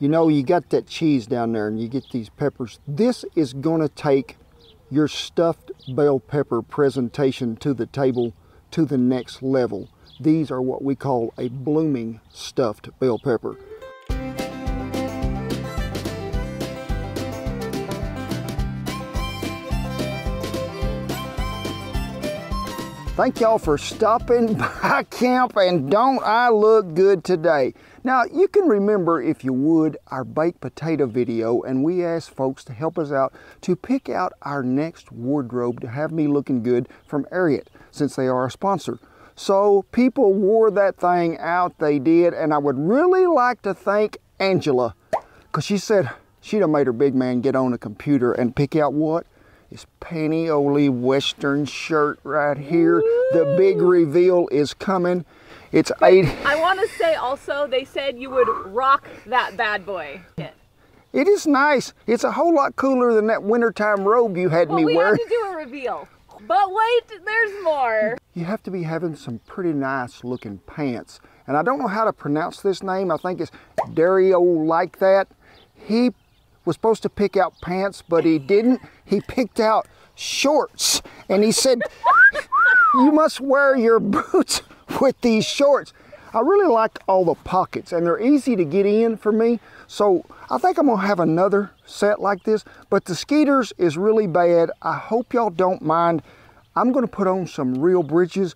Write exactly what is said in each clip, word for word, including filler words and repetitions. you know, you got that cheese down there and you get these peppers. This is going to take your stuffed bell pepper presentation to the table to the next level. These are what we call a blooming stuffed bell pepper. Thank y'all for stopping by camp, and don't I look good today? Now, you can remember, if you would, our baked potato video, and we asked folks to help us out to pick out our next wardrobe to have me looking good from Ariat, since they are a sponsor. So people wore that thing out, they did, and I would really like to thank Angela, because she said she done made her big man get on a computer and pick out what? This Panioli Western shirt right here. Woo! The big reveal is coming. It's but eight. I want to say also, they said you would rock that bad boy. It is nice. It's a whole lot cooler than that wintertime robe you had well, me we wear. We have to do a reveal. But wait, there's more. You have to be having some pretty nice looking pants. And I don't know how to pronounce this name. I think it's Dario like that. He was supposed to pick out pants, but he didn't. He picked out shorts, and he said, you must wear your boots with these shorts. I really liked all the pockets, and they're easy to get in for me, so I think I'm gonna have another set like this, but the skeeters is really bad. I hope y'all don't mind. I'm gonna put on some real britches.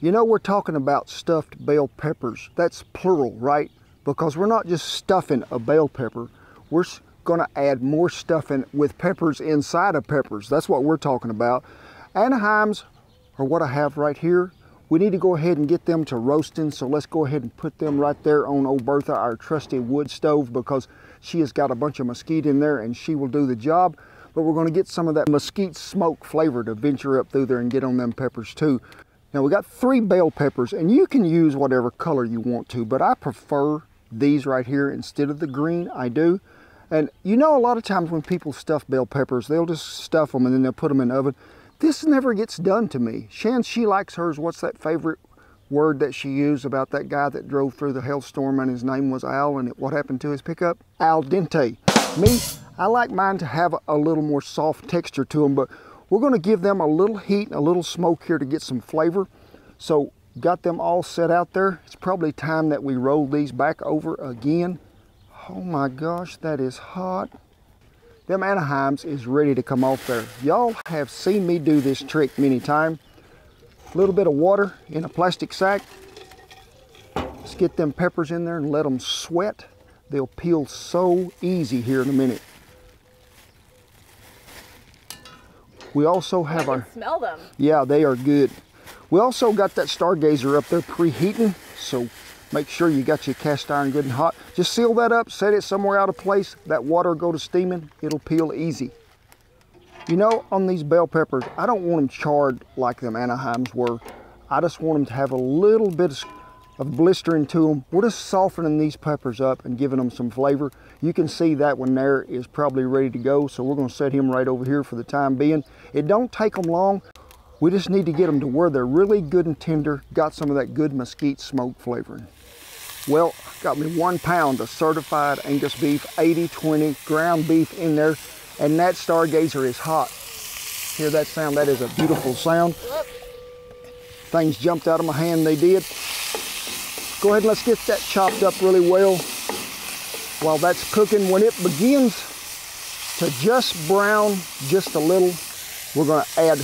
You know, we're talking about stuffed bell peppers. That's plural, right? Because we're not just stuffing a bell pepper. We're gonna add more stuffing with peppers inside of peppers. That's what we're talking about. Anaheims are what I have right here. We need to go ahead and get them to roasting. So let's go ahead and put them right there on old Bertha, our trusty wood stove, because she has got a bunch of mesquite in there and she will do the job. But we're gonna get some of that mesquite smoke flavor to venture up through there and get on them peppers too. Now we got three bell peppers, and you can use whatever color you want to, but I prefer these right here instead of the green, I do. And you know, a lot of times when people stuff bell peppers, they'll just stuff them and then they'll put them in the oven. This never gets done to me. Shan, she likes hers. What's that favorite word that she used about that guy that drove through the hailstorm and his name was Al, and what happened to his pickup? Al dente. Me, I like mine to have a little more soft texture to them, but we're gonna give them a little heat and a little smoke here to get some flavor. So got them all set out there. It's probably time that we roll these back over again. Oh my gosh, that is hot. Them Anaheims is ready to come off there. Y'all have seen me do this trick many times. A little bit of water in a plastic sack. Let's get them peppers in there and let them sweat. They'll peel so easy here in a minute. We also have our, smell them. Yeah, they are good. We also got that stargazer up there preheating, so make sure you got your cast iron good and hot. Just seal that up, set it somewhere out of place. That water will go to steaming, it'll peel easy. You know, on these bell peppers, I don't want them charred like them Anaheims were. I just want them to have a little bit of of blistering to them. We're just softening these peppers up and giving them some flavor. You can see that one there is probably ready to go, so we're gonna set him right over here for the time being. It don't take them long. We just need to get them to where they're really good and tender, got some of that good mesquite smoke flavoring. Well, got me one pound of certified Angus beef, eighty twenty ground beef in there, and that stargazer is hot. Hear that sound? That is a beautiful sound. Things jumped out of my hand, they did. Go ahead and let's get that chopped up really well while that's cooking. When it begins to just brown just a little, we're gonna add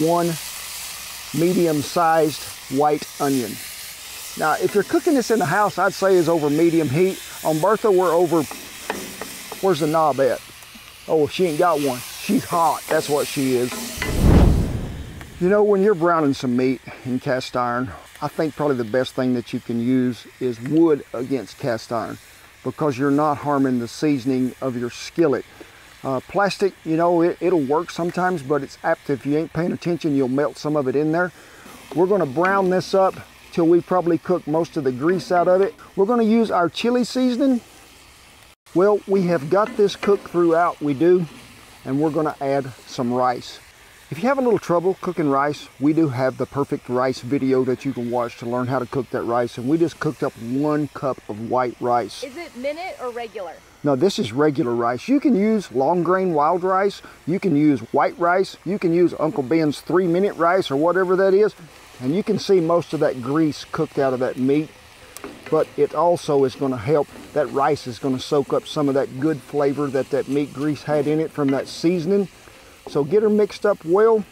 one medium-sized white onion. Now, if you're cooking this in the house, I'd say is over medium heat. On Bertha, we're over, where's the knob at? Oh, she ain't got one. She's hot, that's what she is. You know, when you're browning some meat in cast iron, I think probably the best thing that you can use is wood against cast iron, because you're not harming the seasoning of your skillet. Uh, plastic, you know, it, it'll work sometimes, but it's apt if you ain't paying attention, you'll melt some of it in there. We're gonna brown this up till we probably cook most of the grease out of it. We're gonna use our chili seasoning. Well, we have got this cooked throughout, we do, and we're gonna add some rice. If you're having a little trouble cooking rice, we do have the perfect rice video that you can watch to learn how to cook that rice. And we just cooked up one cup of white rice. Is it minute or regular? No, this is regular rice. You can use long grain wild rice. You can use white rice. You can use Uncle Ben's three minute rice or whatever that is. And you can see most of that grease cooked out of that meat. But it also is going to help. That rice is going to soak up some of that good flavor that that meat grease had in it from that seasoning. So get her mixed up well.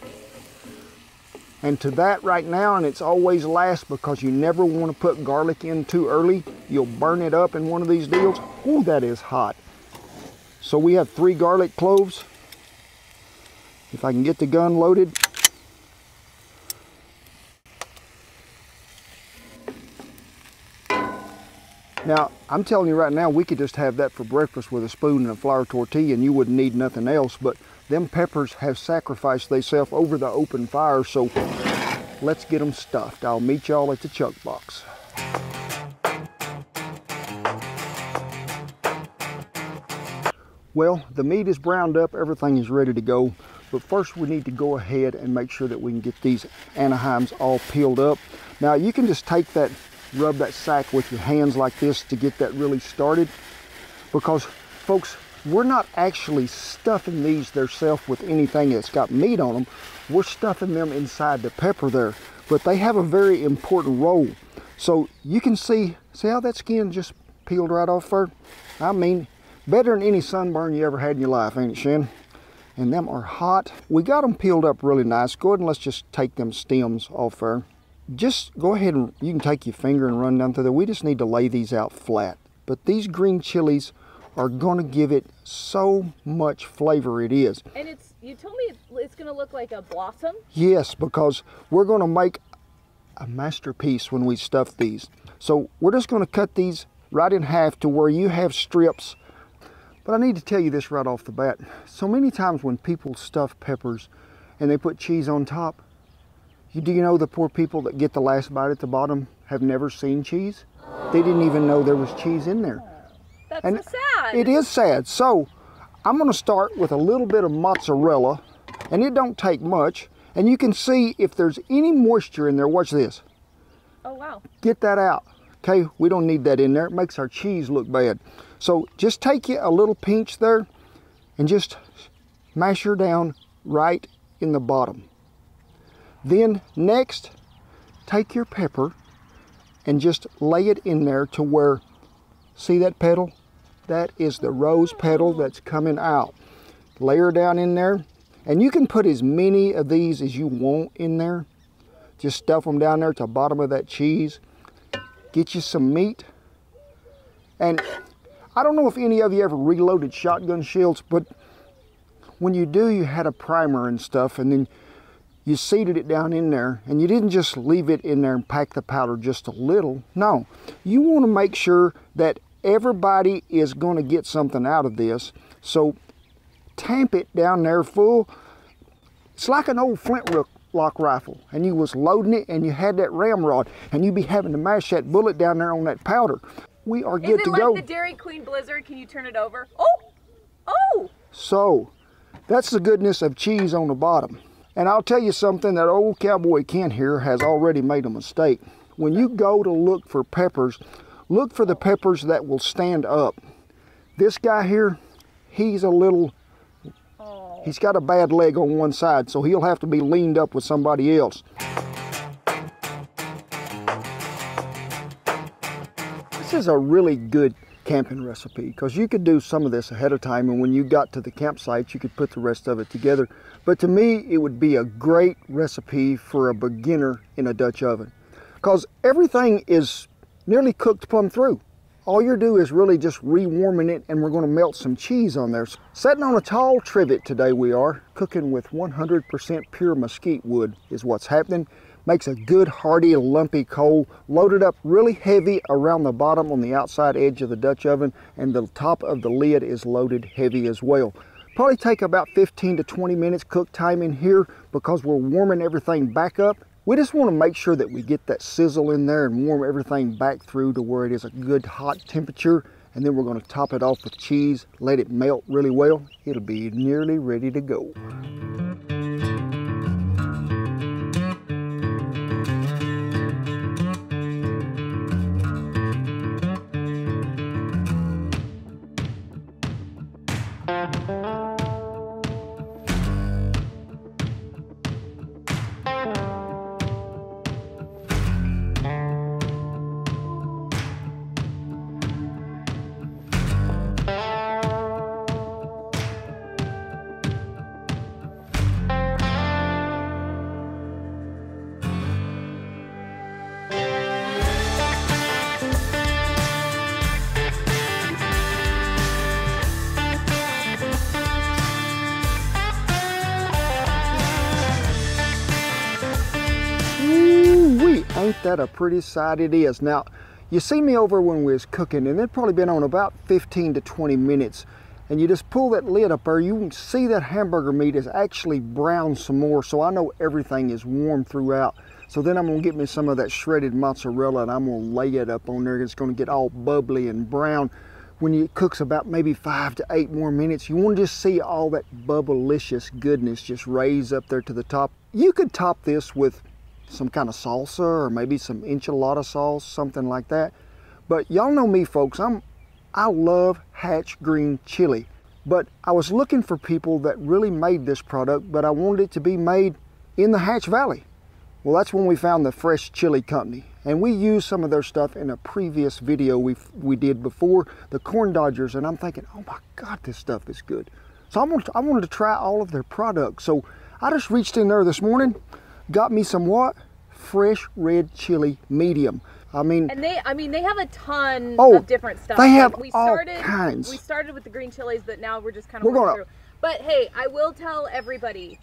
And to that right now, and it's always last because you never want to put garlic in too early. You'll burn it up in one of these deals. Ooh, that is hot. So we have three garlic cloves. If I can get the gun loaded. Now, I'm telling you right now, we could just have that for breakfast with a spoon and a flour tortilla and you wouldn't need nothing else, but them peppers have sacrificed themselves over the open fire, so let's get them stuffed. I'll meet y'all at the chuck box. Well, the meat is browned up, everything is ready to go, but first we need to go ahead and make sure that we can get these Anaheims all peeled up. Now, you can just take that, rub that sack with your hands like this to get that really started, because folks, we're not actually stuffing these themselves with anything that's got meat on them. We're stuffing them inside the pepper there, but they have a very important role. So you can see see how that skin just peeled right off her. I mean, better than any sunburn you ever had in your life, ain't it, Shannon? And them are hot. We got them peeled up really nice. Go ahead and let's just take them stems off her. Just go ahead and you can take your finger and run down through there. We just need to lay these out flat. But these green chilies are going to give it so much flavor. It is. And it's, you told me it's going to look like a blossom? Yes, because we're going to make a masterpiece when we stuff these. So we're just going to cut these right in half to where you have strips. But I need to tell you this right off the bat. So many times when people stuff peppers and they put cheese on top, You, do you know the poor people that get the last bite at the bottom have never seen cheese? They didn't even know there was cheese in there. That's and so sad. It is sad. So I'm going to start with a little bit of mozzarella, and it don't take much. And you can see if there's any moisture in there. Watch this. Oh, wow. Get that out. Okay, we don't need that in there. It makes our cheese look bad. So just take you a little pinch there and just mash her down right in the bottom. Then next, take your pepper and just lay it in there to where, see that petal? That is the rose petal that's coming out. Layer down in there. And you can put as many of these as you want in there. Just stuff them down there to the bottom of that cheese. Get you some meat. And I don't know if any of you ever reloaded shotgun shells, but when you do, you had a primer and stuff, and then you seeded it down in there, and you didn't just leave it in there and pack the powder just a little. No, you want to make sure that everybody is going to get something out of this. So tamp it down there full. It's like an old flintlock rifle, and you was loading it, and you had that ramrod, and you'd be having to mash that bullet down there on that powder. We are good to go. Is it like the Dairy Queen Blizzard? Can you turn it over? Oh, oh! So that's the goodness of cheese on the bottom. And I'll tell you something, that old Cowboy Kent here has already made a mistake. When you go to look for peppers, look for the peppers that will stand up. This guy here, he's a little, he's got a bad leg on one side, so he'll have to be leaned up with somebody else. This is a really good camping recipe, because you could do some of this ahead of time, and when you got to the campsite you could put the rest of it together. But to me, it would be a great recipe for a beginner in a Dutch oven, because everything is nearly cooked plumb through. All you do is really just rewarming it, and we're going to melt some cheese on there. So, sitting on a tall trivet today, we are cooking with one hundred percent pure mesquite wood is what's happening. Makes a good hearty lumpy coal, loaded up really heavy around the bottom on the outside edge of the Dutch oven, and the top of the lid is loaded heavy as well. Probably take about fifteen to twenty minutes cook time in here, because we're warming everything back up. We just want to make sure that we get that sizzle in there and warm everything back through to where it is a good hot temperature, and then we're going to top it off with cheese, let it melt really well. It'll be nearly ready to go. that a pretty sight it is. Now, you see me over when we was cooking, and it probably been on about fifteen to twenty minutes. And you just pull that lid up there, you can see that hamburger meat is actually browned some more, so I know everything is warm throughout. So then I'm gonna get me some of that shredded mozzarella, and I'm gonna lay it up on there. It's gonna get all bubbly and brown. When it cooks about maybe five to eight more minutes, you wanna just see all that bubblicious goodness just raise up there to the top. You could top this with some kind of salsa or maybe some enchilada sauce, something like that. But y'all know me, folks, I'm I love Hatch green chili, but I was looking for people that really made this product, but I wanted it to be made in the Hatch Valley. Well, that's when we found the Fresh Chili Company, and we used some of their stuff in a previous video we we did before, the Corn Dodgers, and I'm thinking, oh my God, this stuff is good. So I wanted, I wanted to try all of their products. So I just reached in there this morning, got me some what? Fresh red chili medium. I mean, and they, I mean, they have a ton oh, of different stuff. They have like we started, all kinds. We started with the green chilies, but now we're just kind of going through. But hey, I will tell everybody,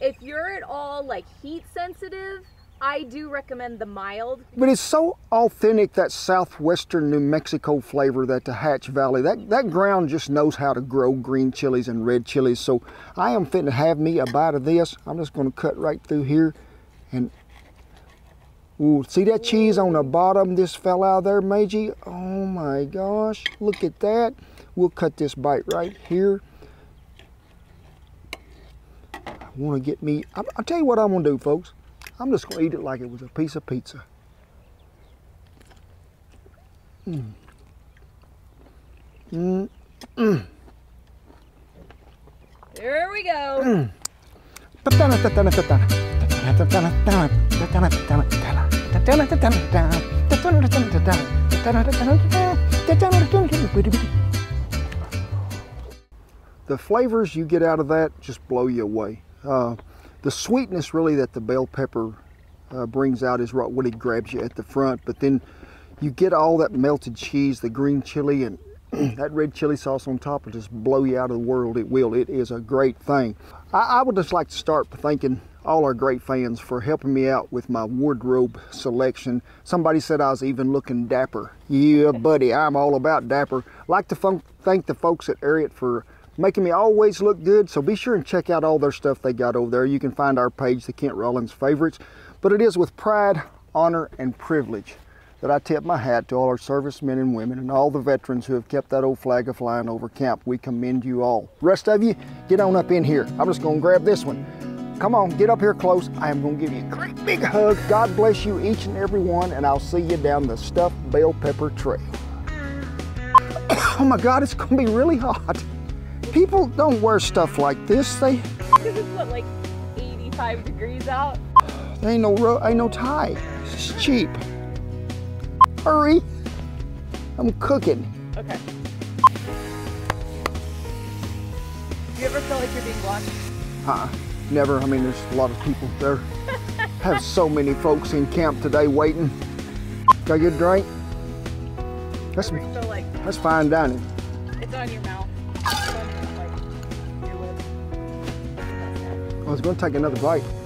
if you're at all like heat sensitive, I do recommend the mild. But it's so authentic, that southwestern New Mexico flavor that the Hatch Valley, that, that ground just knows how to grow green chilies and red chilies. So I am fitting to have me a bite of this. I'm just going to cut right through here and... Ooh, see that cheese on the bottom this fell out of there, Meiji? Oh my gosh, look at that. We'll cut this bite right here. I want to get me, I'll, I'll tell you what I'm going to do, folks. I'm just going to eat it like it was a piece of pizza. Mm. Mm. Mm. There we go. Mm. The flavors you get out of that just blow you away. Uh, the sweetness really that the bell pepper uh, brings out is right when it grabs you at the front, but then you get all that melted cheese, the green chili, and that red chili sauce on top will just blow you out of the world. It will. It is a great thing. I, I would just like to start thanking all our great fans for helping me out with my wardrobe selection. Somebody said I was even looking dapper. Yeah, buddy, I'm all about dapper. Like to thank the folks at Ariat for making me always look good. So be sure and check out all their stuff they got over there. You can find our page, the Kent Rollins Favorites. But it is with pride, honor, and privilege that I tip my hat to all our servicemen and women and all the veterans who have kept that old flag a-flying over camp. We commend you all. Rest of you, get on up in here. I'm just gonna grab this one. Come on, get up here close. I am gonna give you a great big hug. God bless you, each and every one, and I'll see you down the stuffed bell pepper trail. Oh my God, it's gonna be really hot. People don't wear stuff like this. They... Because it's what, like eighty-five degrees out? There ain't no, ro ain't no tie. It's cheap. Hurry, I'm cooking. Okay. Do you ever feel like you're being watched? Uh-uh, never. I mean, there's a lot of people there. Have so many folks in camp today waiting. Got a good drink? That's, like that's fine dining. It's on your mouth. It's on your, like, your lips. I was gonna take another bite.